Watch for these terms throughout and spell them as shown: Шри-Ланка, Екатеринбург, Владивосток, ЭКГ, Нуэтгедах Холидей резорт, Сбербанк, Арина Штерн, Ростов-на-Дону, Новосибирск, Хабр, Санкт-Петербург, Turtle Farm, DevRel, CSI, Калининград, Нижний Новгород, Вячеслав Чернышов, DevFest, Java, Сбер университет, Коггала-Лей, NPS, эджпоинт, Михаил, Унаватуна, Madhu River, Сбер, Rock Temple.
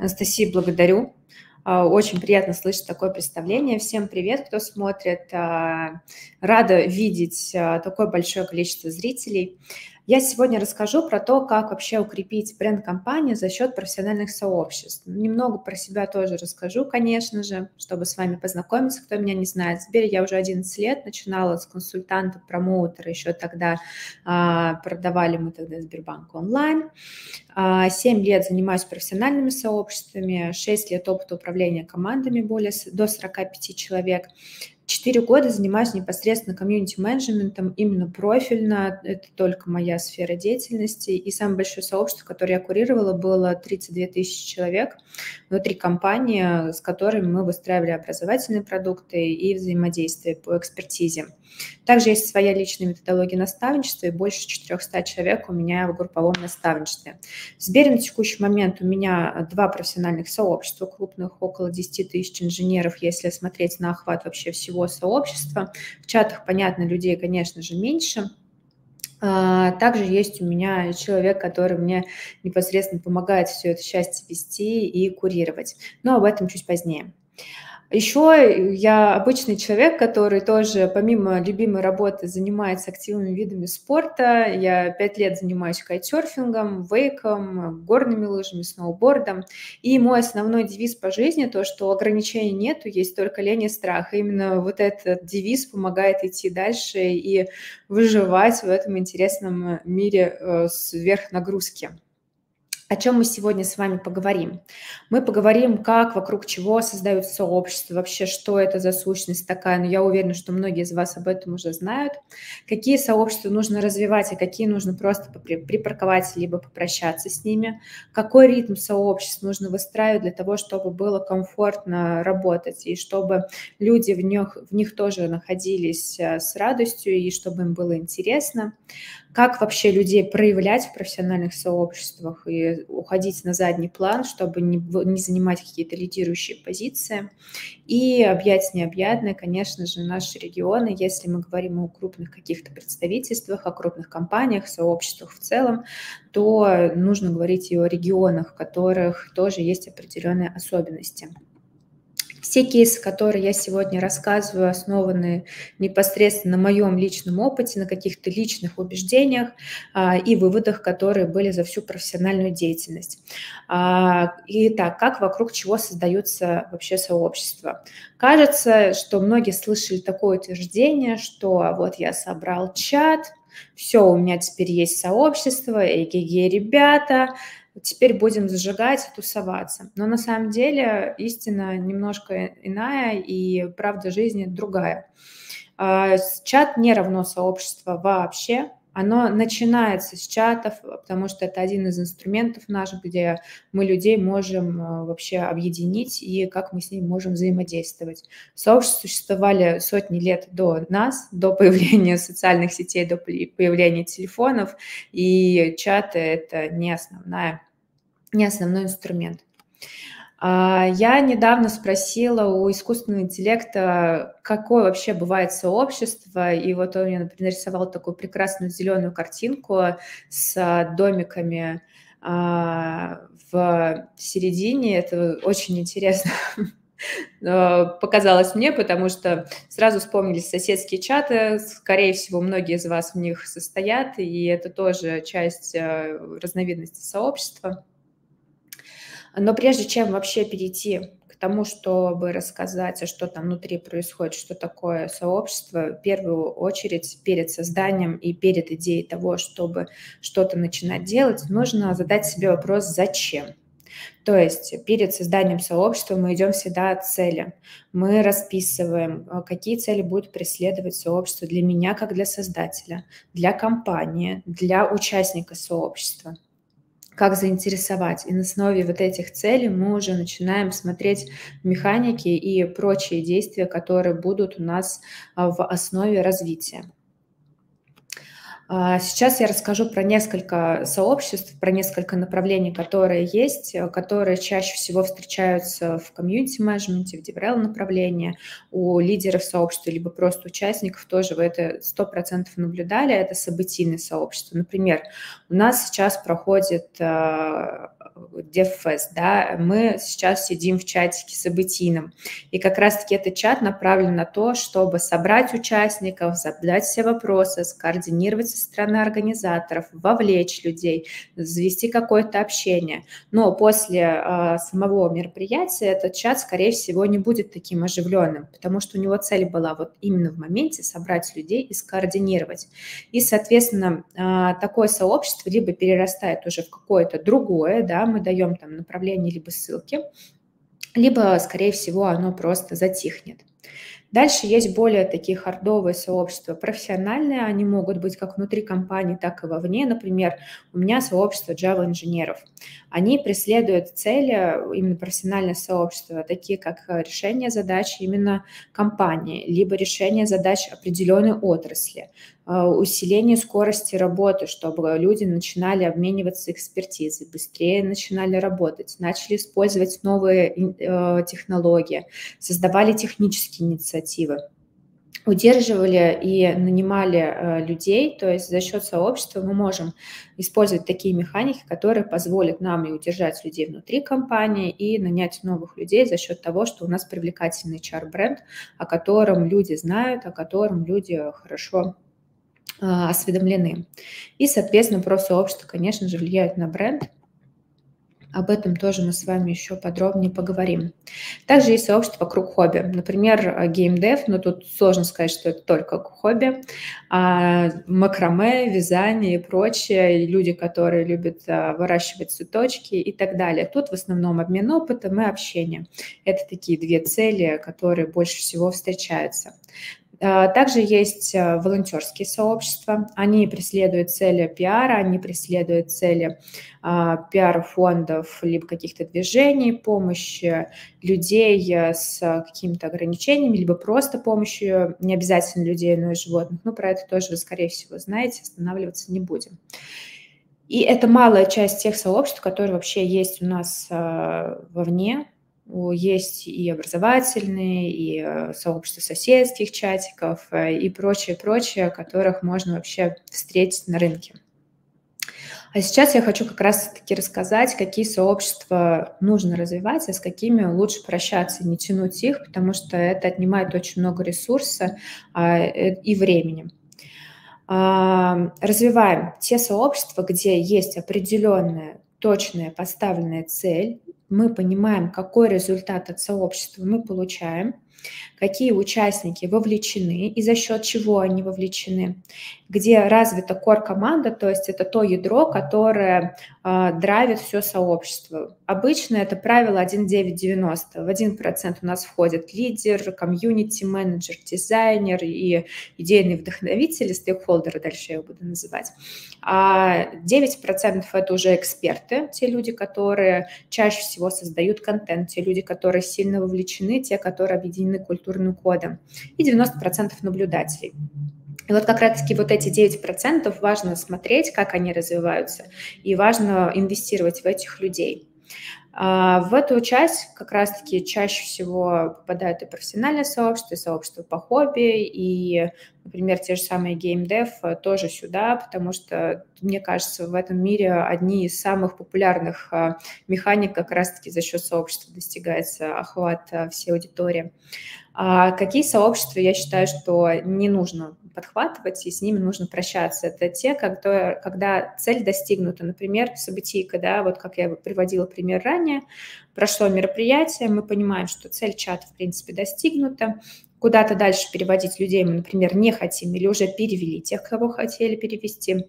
Анастасия, благодарю. Очень приятно слышать такое представление. Всем привет, кто смотрит. Рада видеть такое большое количество зрителей. Я сегодня расскажу про то, как вообще укрепить бренд компании за счет профессиональных сообществ. Немного про себя тоже расскажу, конечно же, чтобы с вами познакомиться, кто меня не знает. В Сбере я уже 11 лет, начинала с консультанта, промоутера, еще тогда продавали мы тогда Сбербанк онлайн. 7 лет занимаюсь профессиональными сообществами, 6 лет опыта управления командами до 45 человек. 4 года занимаюсь непосредственно комьюнити-менеджментом, именно профильно, это только моя сфера деятельности. И самое большое сообщество, которое я курировала, было 32 тысячи человек внутри компании, с которыми мы выстраивали образовательные продукты и взаимодействие по экспертизе. Также есть своя личная методология наставничества, и больше 400 человек у меня в групповом наставничестве. В Сбере на текущий момент у меня 2 профессиональных сообщества крупных, около 10 тысяч инженеров, если смотреть на охват вообще всего сообщества. В чатах, понятно, людей, конечно же, меньше. Также есть у меня человек, который мне непосредственно помогает все это счастье вести и курировать. Но об этом чуть позднее. Еще я обычный человек, который тоже помимо любимой работы занимается активными видами спорта. Я 5 лет занимаюсь кайтсерфингом, вейком, горными лыжами, сноубордом. И мой основной девиз по жизни – то, что ограничений нету, есть только лень и страх. Именно вот этот девиз помогает идти дальше и выживать в этом интересном мире сверхнагрузки. О чем мы сегодня с вами поговорим? Мы поговорим, как, вокруг чего создаются сообщества, вообще, что это за сущность такая, но я уверена, что многие из вас об этом уже знают, какие сообщества нужно развивать, а какие нужно просто припарковать, либо попрощаться с ними, какой ритм сообществ нужно выстраивать для того, чтобы было комфортно работать, и чтобы люди в них тоже находились с радостью, и чтобы им было интересно, как вообще людей проявлять в профессиональных сообществах и уходить на задний план, чтобы не занимать какие-то лидирующие позиции. И объять необъятное, конечно же, наши регионы, если мы говорим о крупных каких-то представительствах, о крупных компаниях, сообществах в целом, то нужно говорить и о регионах, в которых тоже есть определенные особенности. Все кейсы, которые я сегодня рассказываю, основаны непосредственно на моем личном опыте, на каких-то личных убеждениях и выводах, которые были за всю профессиональную деятельность. Итак, как, вокруг чего создаются вообще сообщества? Кажется, что многие слышали такое утверждение, что вот я собрал чат, все, у меня теперь есть сообщество, эгегей, ребята, теперь будем зажигать и тусоваться. Но на самом деле истина немножко иная, и правда жизни другая. Чат не равно сообществу вообще. Оно начинается с чатов, потому что это один из инструментов наших, где мы людей можем вообще объединить и как мы с ними можем взаимодействовать. Сообщества существовали сотни лет до нас, до появления социальных сетей, до появления телефонов, и чаты – это не основной инструмент. Я недавно спросила у искусственного интеллекта, какое вообще бывает сообщество, и вот он мне, например, нарисовал такую прекрасную зеленую картинку с домиками в середине. Это очень интересно показалось мне, потому что сразу вспомнились соседские чаты, скорее всего, многие из вас в них состоят, и это тоже часть разновидности сообщества. Но прежде чем вообще перейти к тому, чтобы рассказать, что там внутри происходит, что такое сообщество, в первую очередь перед созданием и перед идеей того, чтобы что-то начинать делать, нужно задать себе вопрос «зачем?». То есть перед созданием сообщества мы идем всегда от цели. Мы расписываем, какие цели будет преследовать сообщество для меня как для создателя, для компании, для участника сообщества. Как заинтересовать. И на основе вот этих целей мы уже начинаем смотреть механики и прочие действия, которые будут у нас в основе развития. Сейчас я расскажу про несколько сообществ, про несколько направлений, которые есть, которые чаще всего встречаются в комьюнити-менеджменте, в деврел-направлении, у лидеров сообщества, либо просто участников тоже вы это 100% наблюдали, это событийные сообщества. Например, у нас сейчас проходит DevFest, да, мы сейчас сидим в чатике событийном. И как раз-таки этот чат направлен на то, чтобы собрать участников, задать все вопросы, скоординировать со стороны организаторов, вовлечь людей, завести какое-то общение. Но после самого мероприятия этот чат, скорее всего, не будет таким оживленным, потому что у него цель была вот именно в моменте собрать людей и скоординировать. И, соответственно, такое сообщество либо перерастает уже в какое-то другое, да, мы даем там направление либо ссылки, либо, скорее всего, оно просто затихнет. Дальше есть более такие хардовые сообщества, профессиональные, они могут быть как внутри компании, так и вовне. Например, у меня сообщество Java-инженеров. Они преследуют цели, именно профессиональное сообщество, такие как решение задач именно компании, либо решение задач определенной отрасли, усиление скорости работы, чтобы люди начинали обмениваться экспертизой, быстрее начинали работать, начали использовать новые технологии, создавали технические инициативы, удерживали и нанимали людей, то есть за счет сообщества мы можем использовать такие механики, которые позволят нам и удержать людей внутри компании, и нанять новых людей за счет того, что у нас привлекательный HR-бренд, о котором люди знают, о котором люди хорошо осведомлены. И, соответственно, профсообщество, конечно же, влияет на бренд. Об этом тоже мы с вами еще подробнее поговорим. Также есть сообщество вокруг хобби. Например, геймдев, но тут сложно сказать, что это только хобби. Макраме, вязание и прочее. Люди, которые любят выращивать цветочки и так далее. Тут в основном обмен опытом и общение. Это такие две цели, которые больше всего встречаются. Также есть волонтерские сообщества, они преследуют цели пиара, они преследуют цели пиар-фондов, либо каких-то движений, помощи людей с какими-то ограничениями, либо просто помощью, не обязательно людей, но и животных, но про это тоже вы, скорее всего, знаете, останавливаться не будем. И это малая часть тех сообществ, которые вообще есть у нас вовне. Есть и образовательные, и сообщества соседских чатиков, и прочее-прочее, которых можно вообще встретить на рынке. А сейчас я хочу как раз-таки рассказать, какие сообщества нужно развивать, а с какими лучше прощаться, не тянуть их, потому что это отнимает очень много ресурса и времени. Развиваем те сообщества, где есть определенная точная поставленная цель. Мы понимаем, какой результат от сообщества мы получаем, какие участники вовлечены и за счет чего они вовлечены, где развита кор-команда, то есть это то ядро, которое драйвит все сообщество. Обычно это правило 1-9-90. В 1% у нас входит лидер, комьюнити-менеджер, дизайнер и идейный вдохновитель, стейкхолдеры, дальше я его буду называть. А 9% это уже эксперты, те люди, которые чаще всего создают контент, те люди, которые сильно вовлечены, те, которые объединены культурным кодом, и 90% наблюдателей. И вот как раз-таки вот эти 9% важно смотреть, как они развиваются, и важно инвестировать в этих людей. В эту часть как раз-таки чаще всего попадают и профессиональные сообщества, и сообщества по хобби, и, например, те же самые геймдев тоже сюда, потому что, мне кажется, в этом мире одни из самых популярных механик как раз-таки за счет сообщества достигается охват всей аудитории. А какие сообщества, я считаю, что не нужно подхватывать, и с ними нужно прощаться. Это те, когда цель достигнута. Например, событийка, да, вот как я приводила пример ранее, прошло мероприятие, мы понимаем, что цель чата, в принципе, достигнута. Куда-то дальше переводить людей мы, например, не хотим или уже перевели тех, кого хотели перевести.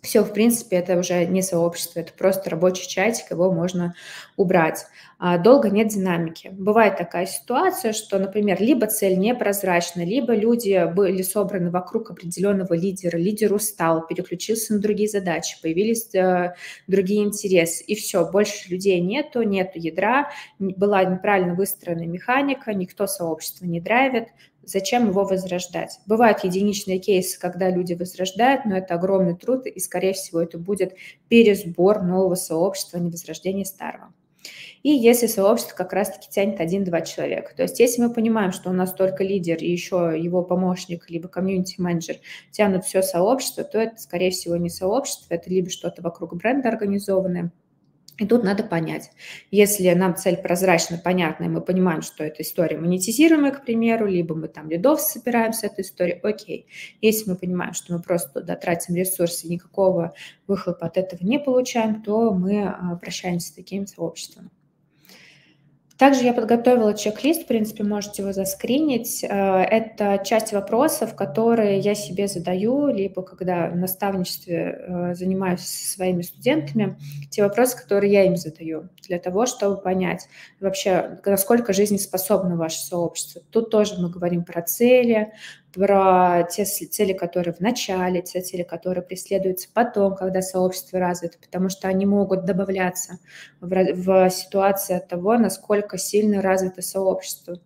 Все, в принципе, это уже не сообщество, это просто рабочий чатик, его можно убрать. Долго нет динамики. Бывает такая ситуация, что, например, либо цель непрозрачна, либо люди были собраны вокруг определенного лидера, лидер устал, переключился на другие задачи, появились другие интересы, и все, больше людей нету, нету ядра, была неправильно выстроена механика, никто сообщество не драйвит. Зачем его возрождать? Бывают единичные кейсы, когда люди возрождают, но это огромный труд, и, скорее всего, это будет пересбор нового сообщества, а не возрождение старого. И если сообщество как раз-таки тянет 1-2 человека, то есть если мы понимаем, что у нас только лидер и еще его помощник, либо комьюнити-менеджер тянут все сообщество, то это, скорее всего, не сообщество, это либо что-то вокруг бренда организованное, И тут надо понять, если нам цель прозрачна, понятна, и мы понимаем, что эта история монетизируемая, к примеру, либо мы там лидов собираем с этой истории, окей. Если мы понимаем, что мы просто тратим ресурсы, никакого выхлопа от этого не получаем, то мы прощаемся с таким сообществом. Также я подготовила чек-лист, в принципе, можете его заскринить. Это часть вопросов, которые я себе задаю, либо когда в наставничестве занимаюсь со своими студентами, те вопросы, которые я им задаю, для того, чтобы понять вообще, насколько жизнеспособно ваше сообщество. Тут тоже мы говорим про цели, про те цели, которые в начале, те цели, которые преследуются потом, когда сообщество развито, потому что они могут добавляться в ситуации от того, насколько сильно развито сообщество.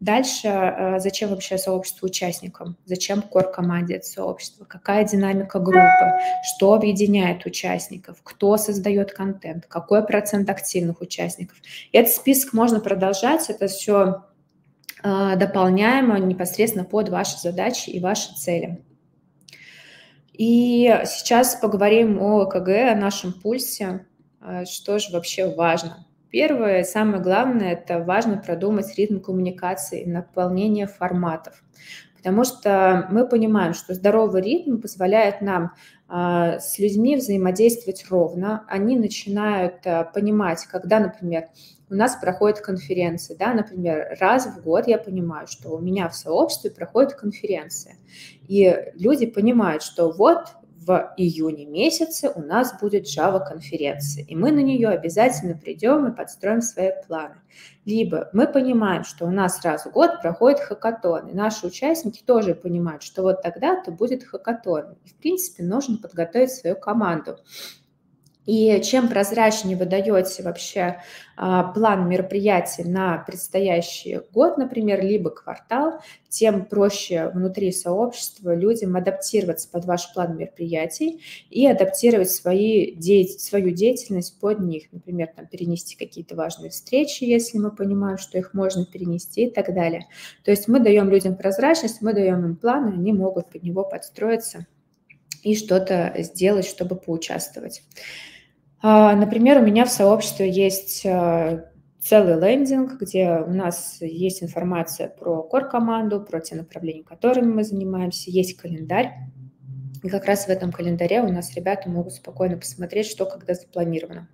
Дальше, зачем вообще сообщество участникам, зачем кор-команде от сообщества, какая динамика группы, что объединяет участников, кто создает контент, какой процент активных участников. И этот список можно продолжать, это все дополняемо непосредственно под ваши задачи и ваши цели. И сейчас поговорим о ЭКГ, о нашем пульсе, что же вообще важно. Первое, самое главное, это важно продумать ритм коммуникации и наполнение форматов, потому что мы понимаем, что здоровый ритм позволяет нам с людьми взаимодействовать ровно, они начинают понимать, когда, например, у нас проходят конференции, да, например, раз в год я понимаю, что у меня в сообществе проходит конференция, и люди понимают, что вот в июне месяце у нас будет Java конференция, и мы на нее обязательно придем и подстроим свои планы. Либо мы понимаем, что у нас раз в год проходит хакатон, и наши участники тоже понимают, что вот тогда-то будет хакатон. И, в принципе, нужно подготовить свою команду. И чем прозрачнее вы даете вообще план мероприятий на предстоящий год, например, либо квартал, тем проще внутри сообщества людям адаптироваться под ваш план мероприятий и адаптировать свою деятельность под них. Например, там, перенести какие-то важные встречи, если мы понимаем, что их можно перенести и так далее. То есть мы даем людям прозрачность, мы даем им план, и они могут под него подстроиться и что-то сделать, чтобы поучаствовать. Например, у меня в сообществе есть целый лендинг, где у нас есть информация про кор-команду, про те направления, которыми мы занимаемся, есть календарь. И как раз в этом календаре у нас ребята могут спокойно посмотреть, что когда запланировано.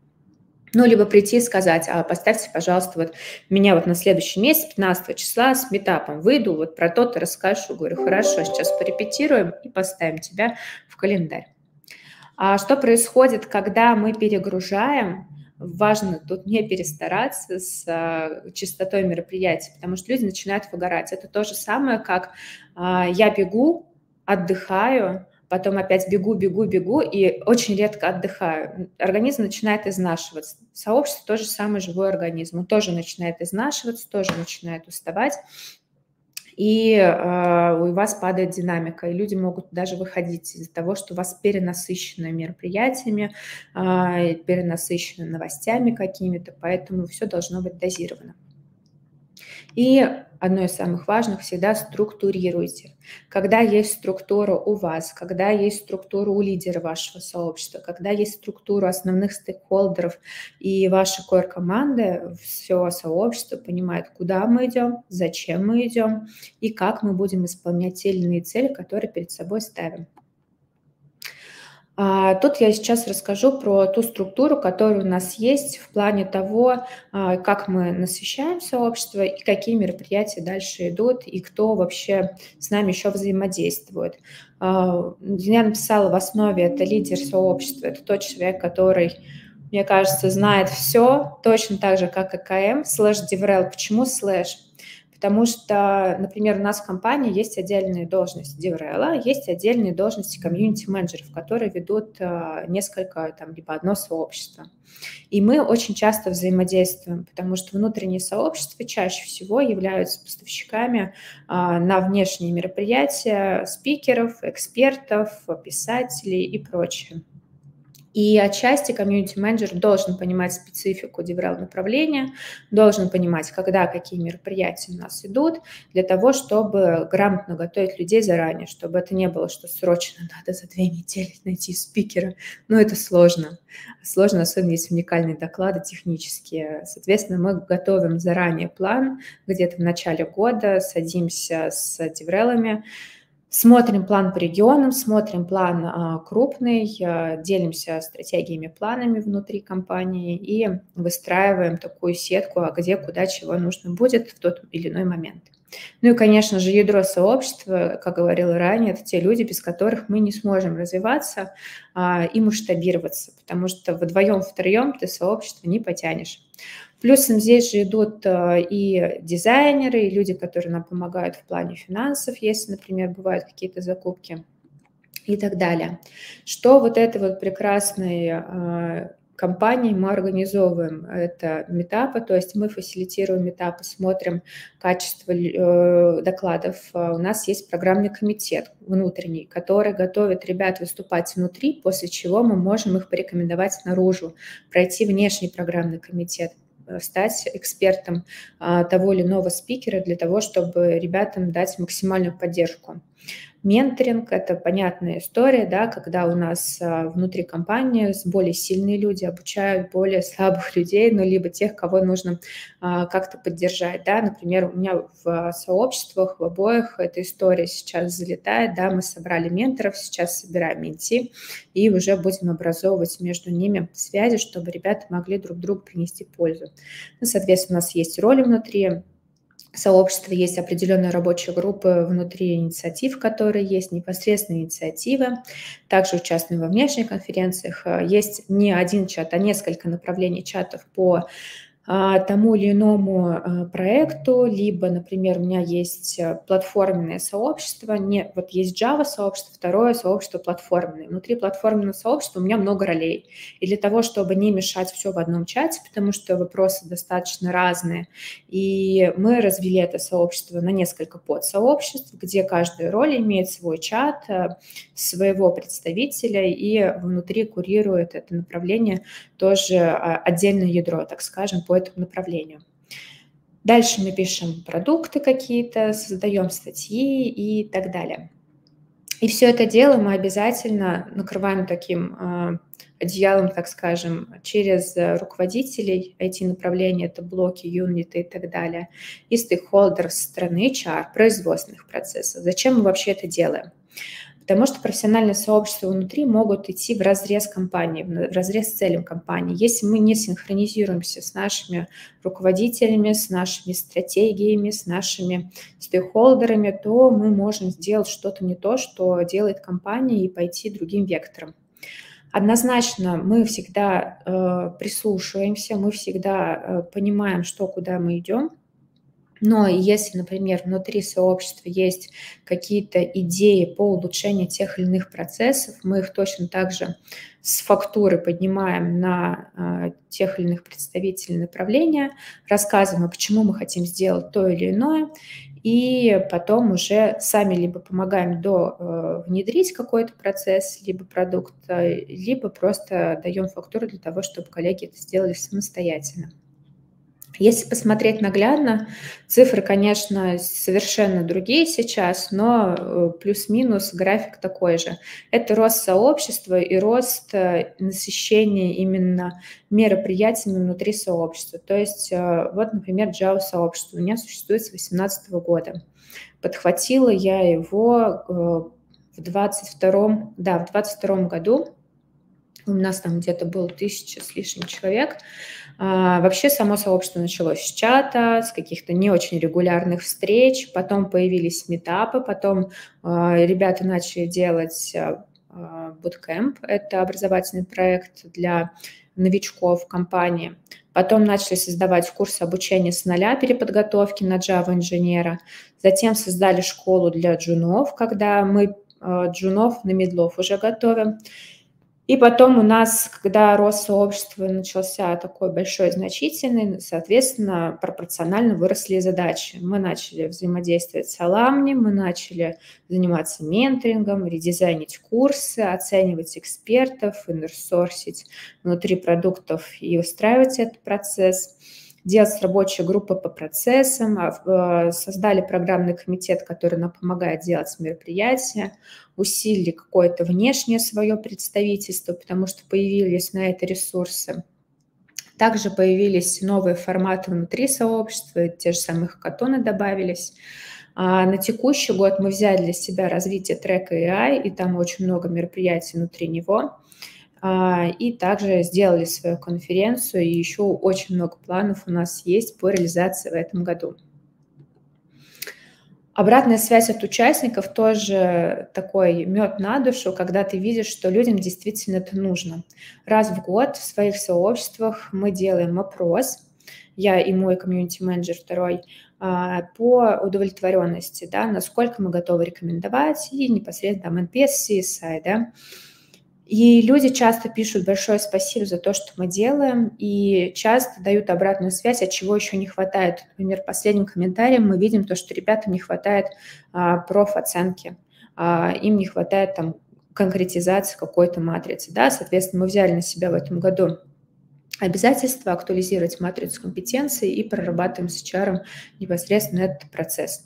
Ну, либо прийти и сказать, а поставьте, пожалуйста, вот меня вот на следующий месяц, 15 числа, с митапом выйду, вот про то-то расскажу. Говорю, хорошо, сейчас порепетируем и поставим тебя в календарь. А что происходит, когда мы перегружаем? Важно тут не перестараться с частотой мероприятий, потому что люди начинают выгорать. Это то же самое, как я бегу, отдыхаю, потом опять бегу, и очень редко отдыхаю. Организм начинает изнашиваться. Сообщество – тоже самый живой организм. Он тоже начинает изнашиваться, тоже начинает уставать. И у вас падает динамика, и люди могут даже выходить из-за того, что у вас перенасыщено мероприятиями, перенасыщено новостями какими-то, поэтому все должно быть дозировано. И одно из самых важных – всегда структурируйте. Когда есть структура у вас, когда есть структура у лидера вашего сообщества, когда есть структура основных стейкхолдеров и вашей кор-команды, все сообщество понимает, куда мы идем, зачем мы идем и как мы будем исполнять те или иные цели, которые перед собой ставим. Тут я сейчас расскажу про ту структуру, которая у нас есть в плане того, как мы насыщаем сообщество и какие мероприятия дальше идут, и кто вообще с нами еще взаимодействует. Я написала в основе, это лидер сообщества, это тот человек, который, мне кажется, знает все, точно так же, как и КМ, /DevRel. Почему / Потому что, например, у нас в компании есть отдельные должности DevRel, есть отдельные должности комьюнити-менеджеров, которые ведут несколько, там, либо одно сообщество. И мы очень часто взаимодействуем, потому что внутренние сообщества чаще всего являются поставщиками на внешние мероприятия спикеров, экспертов, писателей и прочее. И отчасти комьюнити-менеджер должен понимать специфику девелоп-направления, должен понимать, когда какие мероприятия у нас идут, для того, чтобы грамотно готовить людей заранее, чтобы это не было, что срочно надо за 2 недели найти спикера. Но это сложно. Сложно, особенно если уникальные доклады технические. Соответственно, мы готовим заранее план, где-то в начале года садимся с девелоперами, смотрим план по регионам, смотрим план крупный, делимся стратегиями, планами внутри компании и выстраиваем такую сетку, а где, куда, чего нужно будет в тот или иной момент. Ну и, конечно же, ядро сообщества, как говорила ранее, это те люди, без которых мы не сможем развиваться и масштабироваться, потому что вдвоем-втроем ты сообщество не потянешь. Плюсом здесь же идут и дизайнеры, и люди, которые нам помогают в плане финансов, если, например, бывают какие-то закупки и так далее. Что вот этой вот прекрасной компании мы организовываем? Это митапы, то есть мы фасилитируем митапы, смотрим качество докладов. У нас есть программный комитет внутренний, который готовит ребят выступать внутри, после чего мы можем их порекомендовать наружу, пройти внешний программный комитет, стать экспертом того или иного спикера для того, чтобы ребятам дать максимальную поддержку. Менторинг – это понятная история, да, когда у нас внутри компании более сильные люди обучают более слабых людей, ну, либо тех, кого нужно как-то поддержать. Да. Например, у меня в сообществах, в обоих эта история сейчас залетает. Да, мы собрали менторов, сейчас собираем менти и уже будем образовывать между ними связи, чтобы ребята могли друг другу принести пользу. Ну, соответственно, у нас есть роли внутри сообщества, есть определенные рабочие группы внутри инициатив, которые есть, непосредственные инициативы, также участвуем во внешних конференциях, есть не один чат, а несколько направлений чатов по тому или иному проекту, либо, например, у меня есть платформенное сообщество, вот есть Java сообщество, второе сообщество платформенное. Внутри платформенного сообщества у меня много ролей. И для того, чтобы не мешать все в одном чате, потому что вопросы достаточно разные, и мы развели это сообщество на несколько подсообществ, где каждая роль имеет свой чат, своего представителя, и внутри курирует это направление тоже отдельное ядро, так скажем, по этому направлению. Дальше мы пишем продукты какие-то, создаем статьи и так далее. И все это дело мы обязательно накрываем таким одеялом, так скажем, через руководителей IT-направления, это блоки, юниты и так далее, и стейкхолдеров со стороны HR, производственных процессов. Зачем мы вообще это делаем? Потому что профессиональные сообщества внутри могут идти в разрез компании, в разрез целям компании. Если мы не синхронизируемся с нашими руководителями, с нашими стратегиями, с нашими стейкхолдерами, то мы можем сделать что-то не то, что делает компания, и пойти другим вектором. Однозначно мы всегда прислушиваемся, мы всегда понимаем, что куда мы идем. Но если, например, внутри сообщества есть какие-то идеи по улучшению тех или иных процессов, мы их точно так же с фактуры поднимаем на тех или иных представителей направления, рассказываем, почему мы хотим сделать то или иное, и потом уже сами либо помогаем внедрить какой-то процесс, либо продукт, либо просто даем фактуру для того, чтобы коллеги это сделали самостоятельно. Если посмотреть наглядно, цифры, конечно, совершенно другие сейчас, но плюс-минус график такой же. Это рост сообщества и рост насыщения именно мероприятиями внутри сообщества. То есть, вот, например, Java-сообщество у меня существует с 2018 года. Подхватила я его в 2022 году. У нас там где-то было 1000 с лишним человек. Вообще само сообщество началось с чата, с каких-то не очень регулярных встреч, потом появились митапы, потом ребята начали делать буткэмп, это образовательный проект для новичков компании. Потом начали создавать курсы обучения с нуля переподготовки на Java-инженера, затем создали школу для джунов, когда мы джунов на медлов уже готовим. И потом у нас, когда рост сообщества начался такой большой, значительный, соответственно, пропорционально выросли задачи. Мы начали взаимодействовать с алумни, мы начали заниматься менторингом, редизайнить курсы, оценивать экспертов, инерсорсить внутри продуктов и устраивать этот процесс, делать рабочие группы по процессам, создали программный комитет, который нам помогает делать мероприятия, усилили какое-то внешнее свое представительство, потому что появились на это ресурсы. Также появились новые форматы внутри сообщества, те же самые хакатоны добавились. А на текущий год мы взяли для себя развитие трека AI, и там очень много мероприятий внутри него. И также сделали свою конференцию, и еще очень много планов у нас есть по реализации в этом году. Обратная связь от участников тоже такой мед на душу, когда ты видишь, что людям действительно это нужно. Раз в год в своих сообществах мы делаем опрос, я и мой комьюнити-менеджер второй, по удовлетворенности, да, насколько мы готовы рекомендовать, и непосредственно NPS, CSI, да. И люди часто пишут большое спасибо за то, что мы делаем, и часто дают обратную связь, от чего еще не хватает. Например, последним комментарием мы видим то, что ребятам не хватает профоценки, им не хватает там конкретизации какой-то матрицы. Да? Соответственно, мы взяли на себя в этом году обязательство актуализировать матрицу компетенций и прорабатываем с HR непосредственно этот процесс.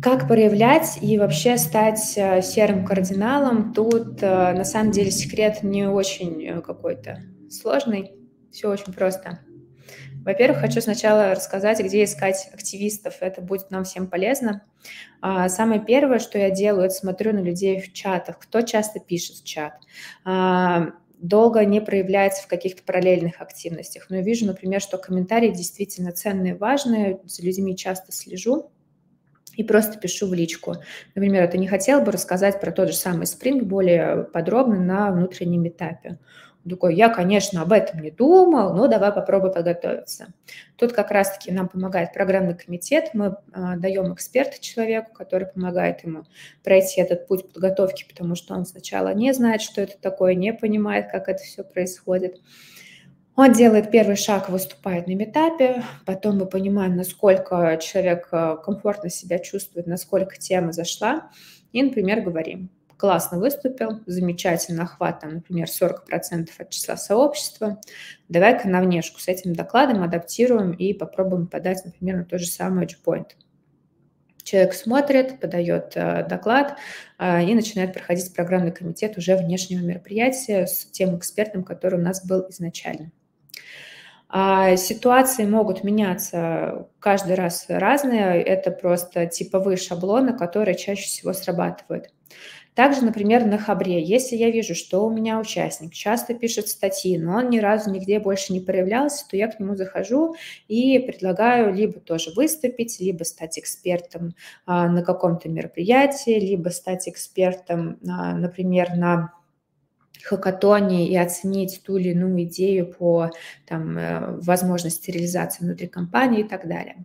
Как проявлять и вообще стать серым кардиналом? Тут на самом деле секрет не очень какой-то сложный, все очень просто. Во-первых, хочу сначала рассказать, где искать активистов, это будет нам всем полезно. Самое первое, что я делаю, это смотрю на людей в чатах, кто часто пишет в чат. Долго не проявляется в каких-то параллельных активностях, но я вижу, например, что комментарии действительно ценные, важные, за людьми часто слежу. И просто пишу в личку. Например, ты не хотел бы рассказать про тот же самый спринг более подробно на внутреннем этапе? Он такой, я, конечно, об этом не думал, но давай попробуй подготовиться. Тут как раз-таки нам помогает программный комитет. Мы даем эксперта человеку, который помогает ему пройти этот путь подготовки, потому что он сначала не знает, что это такое, не понимает, как это все происходит. Он делает первый шаг, выступает на метапе, потом мы понимаем, насколько человек комфортно себя чувствует, насколько тема зашла, и, например, говорим, классно выступил, замечательно, охват, там, например, 40% от числа сообщества, давай-ка на внешку с этим докладом адаптируем и попробуем подать, например, на тот же самый эджпоинт. Человек смотрит, подает доклад и начинает проходить программный комитет уже внешнего мероприятия с тем экспертом, который у нас был изначально. Ситуации могут меняться каждый раз разные, это просто типовые шаблоны, которые чаще всего срабатывают. Также, например, на Хабре, если я вижу, что у меня участник часто пишет статьи, но он ни разу нигде больше не проявлялся, то я к нему захожу и предлагаю либо тоже выступить, либо стать экспертом на каком-то мероприятии, либо стать экспертом, например, на хакатоне и оценить ту или иную идею по там, возможности реализации внутри компании и так далее.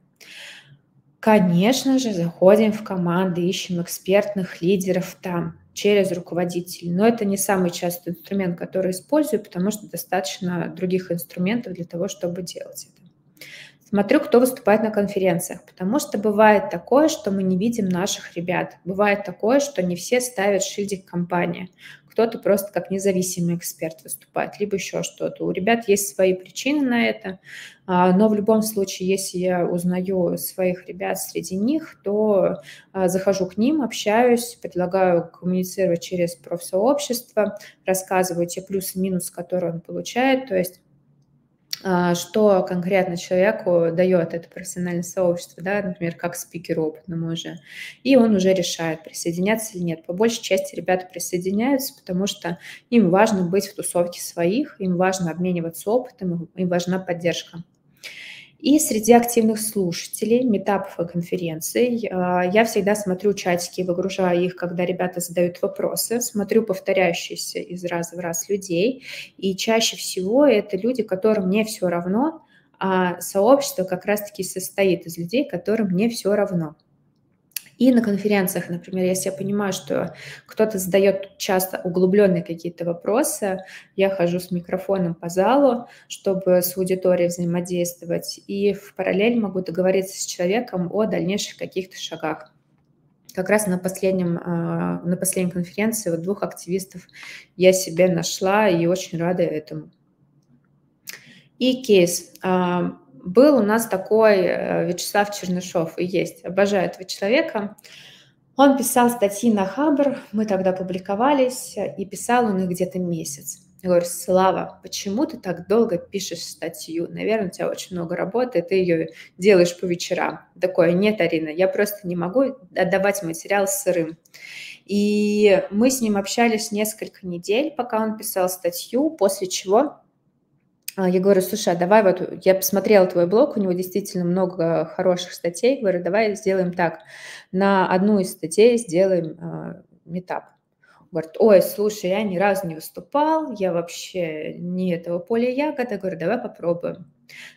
Конечно же, заходим в команды, ищем экспертных лидеров там через руководителей. Но это не самый частый инструмент, который использую, потому что достаточно других инструментов для того, чтобы делать это. Смотрю, кто выступает на конференциях, потому что бывает такое, что мы не видим наших ребят. Бывает такое, что не все ставят шильдик компании. Кто-то просто как независимый эксперт выступает, либо еще что-то. У ребят есть свои причины на это, но в любом случае, если я узнаю своих ребят среди них, то захожу к ним, общаюсь, предлагаю коммуницировать через профсообщество, рассказываю те плюсы и минусы, которые он получает, то есть что конкретно человеку дает это профессиональное сообщество, да, например, как спикеру опытному уже, и он уже решает, присоединяться или нет. По большей части ребята присоединяются, потому что им важно быть в тусовке своих, им важно обмениваться опытом, им важна поддержка. И среди активных слушателей, метапов и конференций я всегда смотрю чатики и выгружаю их, когда ребята задают вопросы, смотрю повторяющиеся из раза в раз людей, и чаще всего это люди, которым не все равно, а сообщество как раз-таки состоит из людей, которым не все равно. И на конференциях, например, если я понимаю, что кто-то задает часто углубленные какие-то вопросы, я хожу с микрофоном по залу, чтобы с аудиторией взаимодействовать, и в параллель могу договориться с человеком о дальнейших каких-то шагах. Как раз на последней конференции вот 2 активистов я себе нашла и очень рада этому. И кейс. Был у нас такой Вячеслав Чернышов, и есть, обожаю этого человека. Он писал статьи на Хабр, мы тогда публиковались, и писал он их где-то месяц. Я говорю: Слава, почему ты так долго пишешь статью? Наверное, у тебя очень много работы, ты ее делаешь по вечерам. Такое: нет, Арина, я просто не могу отдавать материал сырым. И мы с ним общались несколько недель, пока он писал статью, после чего... Я говорю: слушай, а давай вот, я посмотрела твой блог, у него действительно много хороших статей, говорю, давай сделаем так, на одну из статей сделаем митап. Говорит: ой, слушай, я ни разу не выступал, я вообще не этого поля ягода, говорю, давай попробуем.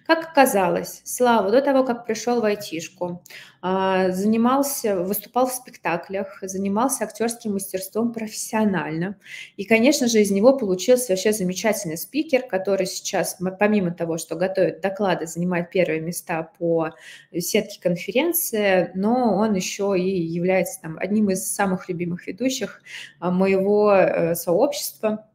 Как оказалось, Слава до того, как пришел в айтишку, выступал в спектаклях, занимался актерским мастерством профессионально. И, конечно же, из него получился вообще замечательный спикер, который сейчас, помимо того, что готовит доклады, занимает первые места по сетке конференции, но он еще и является там одним из самых любимых ведущих моего сообщества.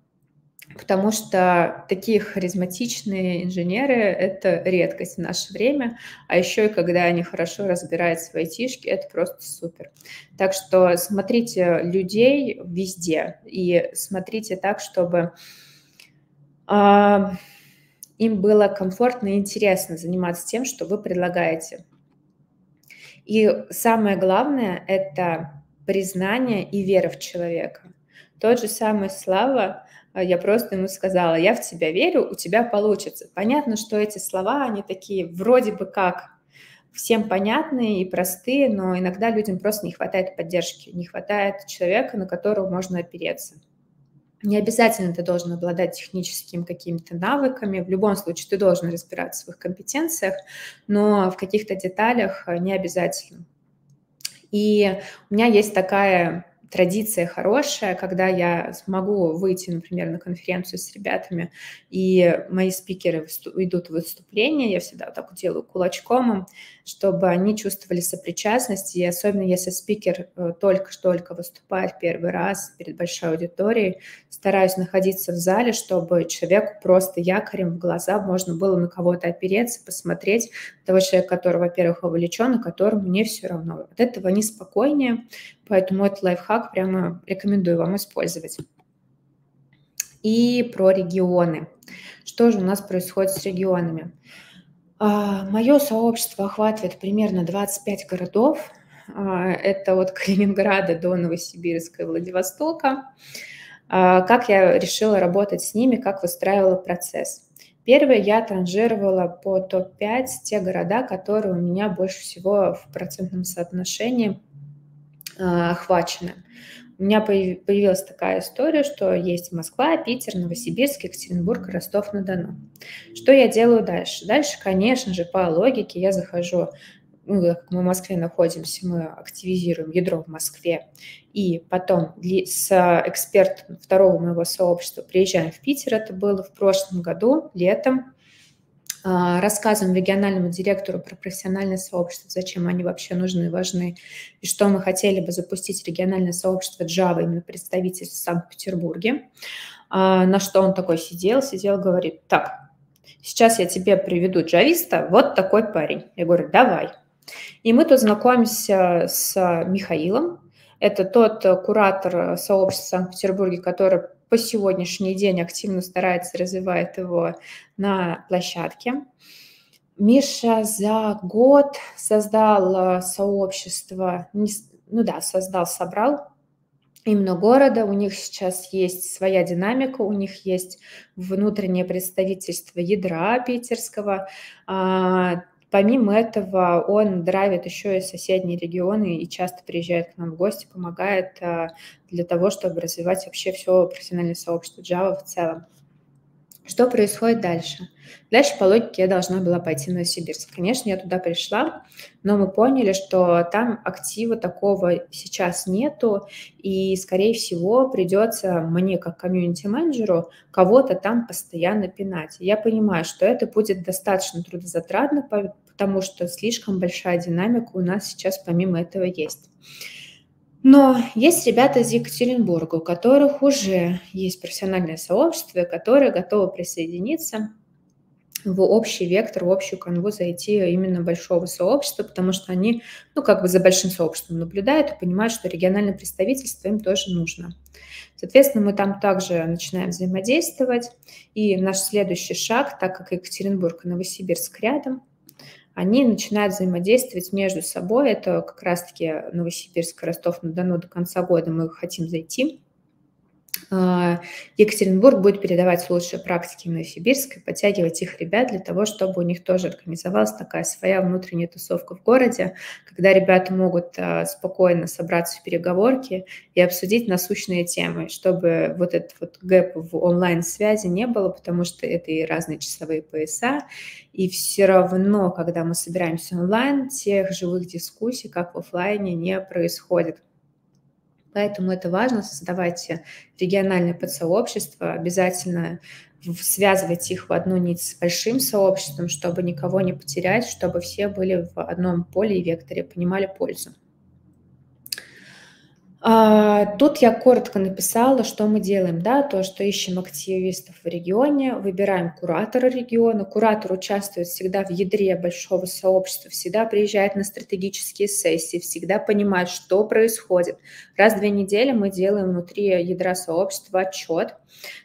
Потому что такие харизматичные инженеры – это редкость в наше время, а еще и когда они хорошо разбираются в айтишке, это просто супер. Так что смотрите людей везде и смотрите так, чтобы им было комфортно и интересно заниматься тем, что вы предлагаете. И самое главное – это признание и вера в человека. Тот же самый Слава, я просто ему сказала: я в тебя верю, у тебя получится. Понятно, что эти слова, они такие вроде бы как всем понятные и простые, но иногда людям просто не хватает поддержки, не хватает человека, на которого можно опереться. Не обязательно ты должен обладать техническими какими-то навыками, в любом случае ты должен разбираться в своих компетенциях, но в каких-то деталях не обязательно. И у меня есть такая... традиция хорошая, когда я смогу выйти, например, на конференцию с ребятами, и мои спикеры идут в выступление, я всегда так делаю кулачком, чтобы они чувствовали сопричастность, и особенно если спикер только-только выступает первый раз перед большой аудиторией, стараюсь находиться в зале, чтобы человеку просто якорем в глаза можно было на кого-то опереться, посмотреть, того человека, который, во-первых, увлечен, и которому не все равно. От этого они спокойнее, поэтому этот лайфхак прямо рекомендую вам использовать. И про регионы. Что же у нас происходит с регионами? Мое сообщество охватывает примерно 25 городов. Это от Калининграда до Новосибирска и Владивостока. Как я решила работать с ними, как выстраивала процесс. Первое, я транжировала по топ-5 те города, которые у меня больше всего в процентном соотношении охвачены. У меня появилась такая история, что есть Москва, Питер, Новосибирск, Екатеринбург, Ростов-на-Дону. Что я делаю дальше? Дальше, конечно же, по логике я захожу, ну, как мы в Москве находимся, мы активизируем ядро в Москве, и потом с экспертом второго моего сообщества приезжаем в Питер, это было в прошлом году, летом. Рассказываем региональному директору про профессиональное сообщество, зачем они вообще нужны и важны, и что мы хотели бы запустить региональное сообщество Java, именно представительство в Санкт-Петербурге. На что он такой сидел, говорит: так, сейчас я тебе приведу джависта, вот такой парень. Я говорю: давай. И мы тут знакомимся с Михаилом, это тот куратор сообщества в Санкт-Петербурге, который по сегодняшний день активно старается, развивает его на площадке. Миша за год создал сообщество, собрал именно города. У них сейчас есть своя динамика, у них есть внутреннее представительство ядра питерского. Помимо этого, он драйвит еще и соседние регионы и часто приезжает к нам в гости, помогает для того, чтобы развивать вообще все профессиональное сообщество Java в целом. Что происходит дальше? Дальше по логике я должна была пойти в Новосибирск. Конечно, я туда пришла, но мы поняли, что там актива такого сейчас нету, и, скорее всего, придется мне, как комьюнити-менеджеру, кого-то там постоянно пинать. Я понимаю, что это будет достаточно трудозатратно, потому что слишком большая динамика у нас сейчас помимо этого есть. Но есть ребята из Екатеринбурга, у которых уже есть профессиональное сообщество, которые готовы присоединиться в общий вектор, в общую канву зайти именно большого сообщества, потому что они, ну, как бы за большим сообществом наблюдают и понимают, что региональное представительство им тоже нужно. Соответственно, мы там также начинаем взаимодействовать. И наш следующий шаг, так как Екатеринбург и Новосибирск рядом, они начинают взаимодействовать между собой. Это как раз-таки Новосибирск, Ростов-на-Дону до конца года мы хотим зайти. Екатеринбург будет передавать лучшие практики в Новосибирск и подтягивать их ребят для того, чтобы у них тоже организовалась такая своя внутренняя тусовка в городе, когда ребята могут спокойно собраться в переговорки и обсудить насущные темы, чтобы вот этот вот гэп в онлайн-связи не было, потому что это и разные часовые пояса, и все равно, когда мы собираемся онлайн, тех живых дискуссий, как в офлайне, не происходит. Поэтому это важно, создавайте региональное подсообщество, обязательно связывайте их в одну нить с большим сообществом, чтобы никого не потерять, чтобы все были в одном поле и векторе, понимали пользу. Тут я коротко написала, что мы делаем, да, то, что ищем активистов в регионе, выбираем куратора региона. Куратор участвует всегда в ядре большого сообщества, всегда приезжает на стратегические сессии, всегда понимает, что происходит. Раз в 2 недели мы делаем внутри ядра сообщества отчет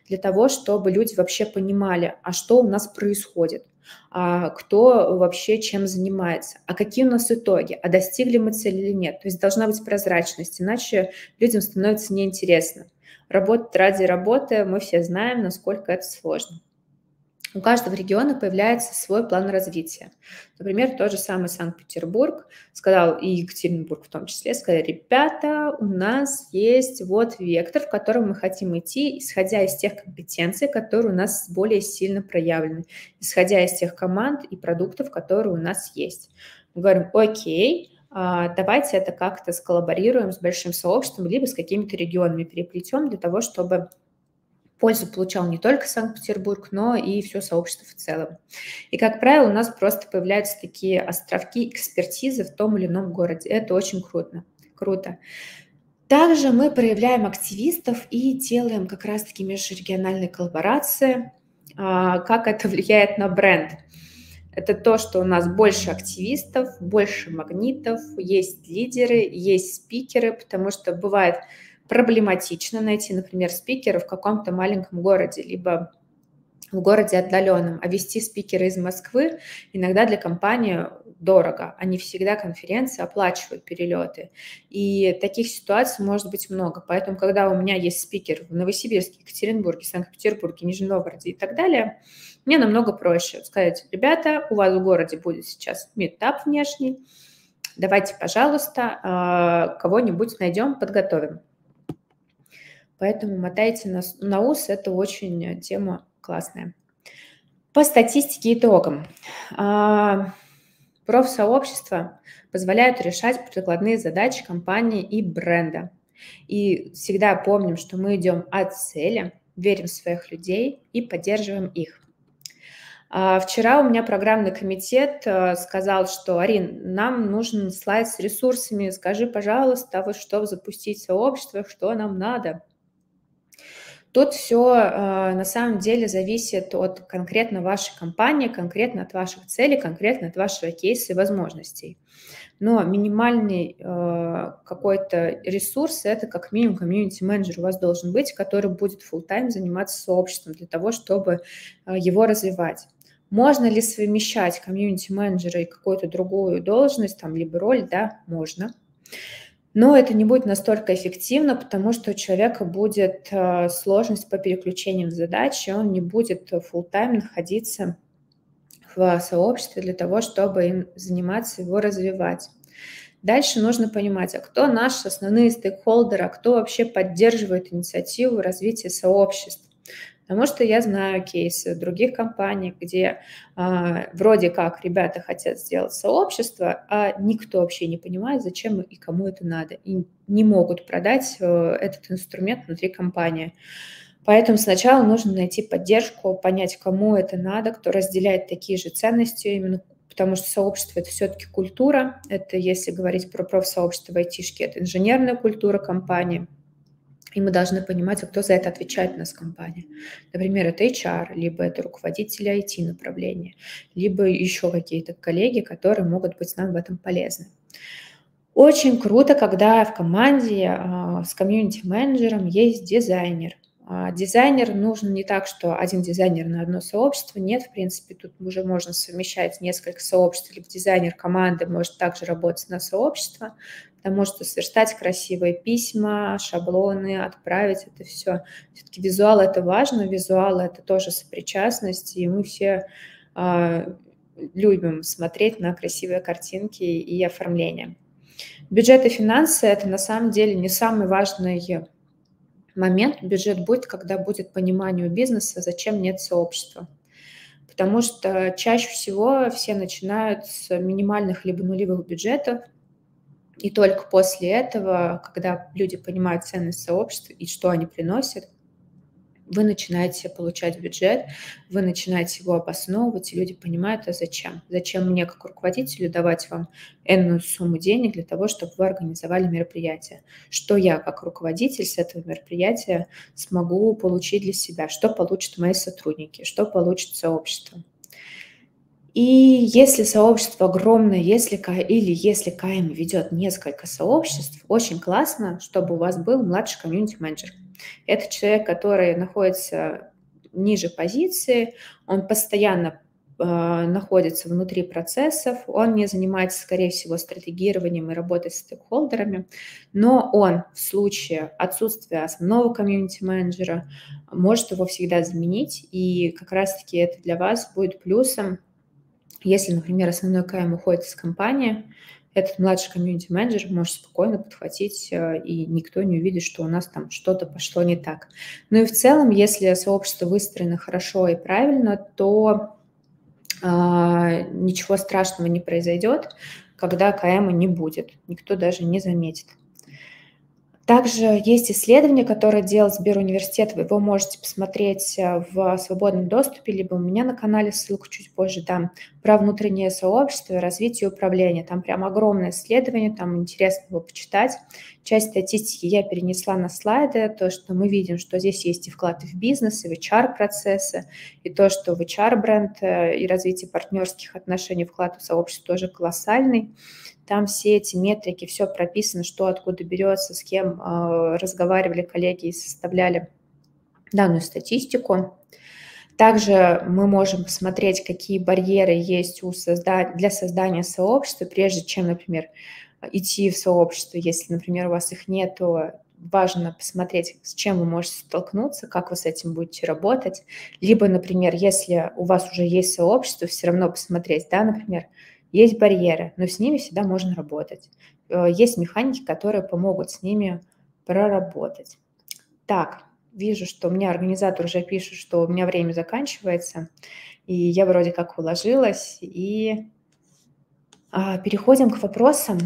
для того, чтобы люди вообще понимали, а что у нас происходит. Кто вообще чем занимается, а какие у нас итоги, а достигли мы цели или нет. То есть должна быть прозрачность, иначе людям становится неинтересно. Работать ради работы, мы все знаем, насколько это сложно. У каждого региона появляется свой план развития. Например, тот же самый Санкт-Петербург сказал, и Екатеринбург в том числе, сказали, ребята, у нас есть вот вектор, в котором мы хотим идти, исходя из тех компетенций, которые у нас более сильно проявлены, исходя из тех команд и продуктов, которые у нас есть. Мы говорим, окей, давайте это как-то сколлаборируем с большим сообществом, либо с какими-то регионами переплетем для того, чтобы... Пользу получал не только Санкт-Петербург, но и все сообщество в целом. И, как правило, у нас просто появляются такие островки экспертизы в том или ином городе. Это очень круто. Также мы проявляем активистов и делаем как раз-таки межрегиональные коллаборации. Как это влияет на бренд? Это то, что у нас больше активистов, больше магнитов, есть лидеры, есть спикеры, потому что бывает... Проблематично найти, например, спикера в каком-то маленьком городе, либо в городе отдаленном, а вести спикера из Москвы иногда для компании дорого. Они всегда конференции оплачивают перелеты. И таких ситуаций может быть много. Поэтому, когда у меня есть спикер в Новосибирске, Екатеринбурге, Санкт-Петербурге, Нижнем Новгороде и так далее, мне намного проще сказать, ребята, у вас в городе будет сейчас митап внешний, давайте, пожалуйста, кого-нибудь найдем, подготовим. Поэтому мотайте на ус, это очень тема классная. По статистике и итогам. Профсообщества позволяют решать прикладные задачи компании и бренда. И всегда помним, что мы идем от цели, верим в своих людей и поддерживаем их. Вчера у меня программный комитет сказал, что, Арин, нам нужен слайд с ресурсами, скажи, пожалуйста, вот что запустить сообщество, что нам надо. Тут все на самом деле зависит от конкретно вашей компании, конкретно от ваших целей, конкретно от вашего кейса и возможностей. Но минимальный какой-то ресурс – это как минимум комьюнити-менеджер у вас должен быть, который будет фулл-тайм заниматься сообществом для того, чтобы его развивать. Можно ли совмещать комьюнити-менеджера и какую-то другую должность, там, либо роль? Да, можно. Но это не будет настолько эффективно, потому что у человека будет сложность по переключениям задач, и он не будет фулл-тайм находиться в сообществе для того, чтобы им заниматься, его развивать. Дальше нужно понимать, а кто наши основные стейкхолдеры, а кто вообще поддерживает инициативу развития сообществ. Потому что я знаю кейсы других компаний, где вроде как ребята хотят сделать сообщество, а никто вообще не понимает, зачем и кому это надо, и не могут продать этот инструмент внутри компании. Поэтому сначала нужно найти поддержку, понять, кому это надо, кто разделяет такие же ценности, именно потому что сообщество – это все-таки культура. Это, если говорить про профсообщество в айтишке, это инженерная культура компании. И мы должны понимать, кто за это отвечает у нас в компании. Например, это HR, либо это руководители IT-направления, либо еще какие-то коллеги, которые могут быть нам в этом полезны. Очень круто, когда в команде с комьюнити-менеджером есть дизайнер. Дизайнер нужен не так, что один дизайнер на одно сообщество. Нет, в принципе, тут уже можно совмещать несколько сообществ, либо дизайнер команды может также работать на сообщество, потому что сверстать красивые письма, шаблоны, отправить это все. Все-таки визуал – это важно, визуал – это тоже сопричастность, и мы все любим смотреть на красивые картинки и оформления. Бюджет и финансы – это на самом деле не самый важный момент. Бюджет будет, когда будет понимание у бизнеса, зачем нет сообщества. Потому что чаще всего все начинают с минимальных либо нулевых бюджетов, и только после этого, когда люди понимают ценность сообщества и что они приносят, вы начинаете получать бюджет, вы начинаете его обосновывать, и люди понимают, а зачем? Зачем мне, как руководителю, давать вам энную сумму денег для того, чтобы вы организовали мероприятие? Что я, как руководитель, с этого мероприятия смогу получить для себя? Что получат мои сотрудники? Что получит сообщество? И если сообщество огромное, если КМ ведет несколько сообществ, очень классно, чтобы у вас был младший комьюнити-менеджер. Это человек, который находится ниже позиции, он постоянно находится внутри процессов, он не занимается, скорее всего, стратегированием и работой с стейкхолдерами, но он в случае отсутствия основного комьюнити-менеджера может его всегда заменить, и как раз-таки это для вас будет плюсом. Если, например, основной КМ уходит из компании, этот младший комьюнити-менеджер может спокойно подхватить, и никто не увидит, что у нас там что-то пошло не так. Ну и в целом, если сообщество выстроено хорошо и правильно, то ничего страшного не произойдет, когда КМа не будет, никто даже не заметит. Также есть исследование, которое делал Сбер университет. Вы его можете посмотреть в свободном доступе, либо у меня на канале, ссылку чуть позже дам, про внутреннее сообщество и развитие управления. Там прям огромное исследование, там интересно его почитать. Часть статистики я перенесла на слайды, то, что мы видим, что здесь есть и вклады в бизнес, и в HR-процессы, и то, что в HR-бренд и развитие партнерских отношений вклад в сообщество тоже колоссальный. Там все эти метрики, все прописано, что откуда берется, с кем разговаривали коллеги и составляли данную статистику. Также мы можем посмотреть, какие барьеры есть для создания сообщества, прежде чем, например, идти в сообщество. Если, например, у вас их нет, то важно посмотреть, с чем вы можете столкнуться, как вы с этим будете работать. Либо, например, если у вас уже есть сообщество, все равно посмотреть, да, например, есть барьеры, но с ними всегда можно работать. Есть механики, которые помогут с ними проработать. Так, вижу, что у меня организатор уже пишет, что у меня время заканчивается, и я вроде как уложилась. И переходим к вопросам.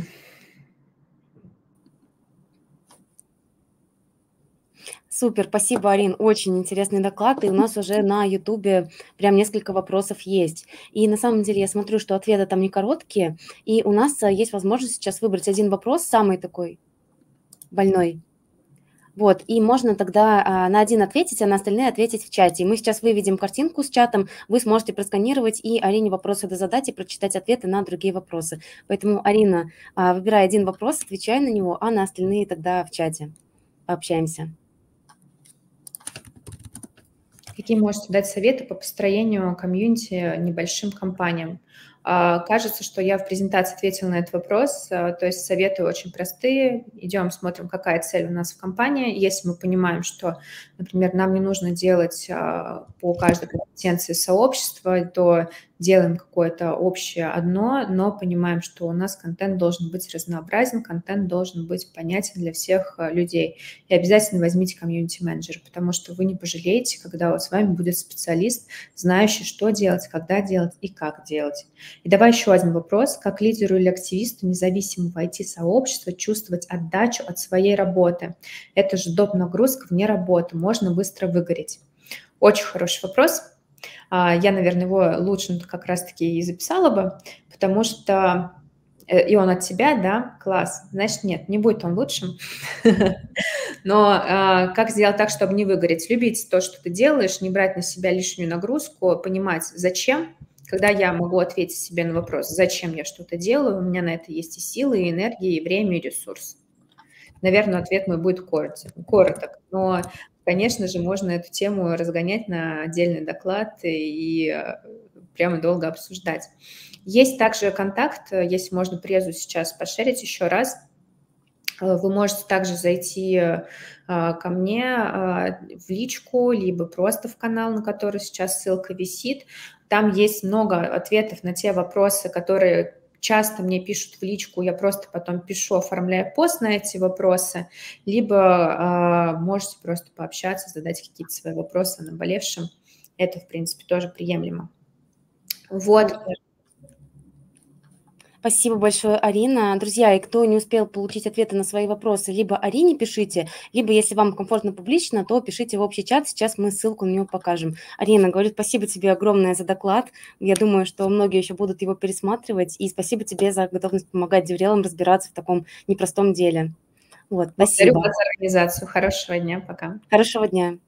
Супер, спасибо, Арин, очень интересный доклад, и у нас уже на Ютубе прям несколько вопросов есть. И на самом деле я смотрю, что ответы там не короткие, и у нас есть возможность сейчас выбрать один вопрос, самый такой больной. Вот, и можно тогда на один ответить, а на остальные ответить в чате. И мы сейчас выведем картинку с чатом, вы сможете просканировать и Арине вопросы задать и прочитать ответы на другие вопросы. Поэтому, Арина, выбирай один вопрос, отвечай на него, а на остальные тогда в чате пообщаемся. Какие можете дать советы по построению комьюнити небольшим компаниям? Кажется, что я в презентации ответила на этот вопрос, то есть советы очень простые, идем, смотрим, какая цель у нас в компании, если мы понимаем, что, например, нам не нужно делать по каждой компетенции сообщества, то делаем какое-то общее одно, но понимаем, что у нас контент должен быть разнообразен, контент должен быть понятен для всех людей. И обязательно возьмите комьюнити-менеджера, потому что вы не пожалеете, когда вот с вами будет специалист, знающий, что делать, когда делать и как делать. И давай еще один вопрос. Как лидеру или активисту независимого IT-сообщества чувствовать отдачу от своей работы? Это же доп. Нагрузка вне работы, можно быстро выгореть. Очень хороший вопрос. Я, наверное, его лучше как раз-таки и записала бы, потому что... И он от тебя, да? Класс. Значит, нет, не будет он лучшим. Но как сделать так, чтобы не выгореть? Любить то, что ты делаешь, не брать на себя лишнюю нагрузку, понимать, зачем. Когда я могу ответить себе на вопрос, зачем я что-то делаю, у меня на это есть и силы, и энергия, и время, и ресурс. Наверное, ответ мой будет короток, но... Конечно же, можно эту тему разгонять на отдельный доклад и прямо долго обсуждать. Есть также контакт, если можно презу сейчас пошерить еще раз. Вы можете также зайти ко мне в личку, либо просто в канал, на который сейчас ссылка висит. Там есть много ответов на те вопросы, которые... Часто мне пишут в личку, я просто потом пишу, оформляю пост на эти вопросы, либо можете просто пообщаться, задать какие-то свои вопросы наболевшим. Это, в принципе, тоже приемлемо. Вот. Спасибо большое, Арина. Друзья, и кто не успел получить ответы на свои вопросы, либо Арине пишите, либо, если вам комфортно публично, то пишите в общий чат, сейчас мы ссылку на него покажем. Арина, говорю, спасибо тебе огромное за доклад. Я думаю, что многие еще будут его пересматривать, и спасибо тебе за готовность помогать деврелам разбираться в таком непростом деле. Вот, спасибо. Благодарю вас за организацию. Хорошего дня, пока. Хорошего дня.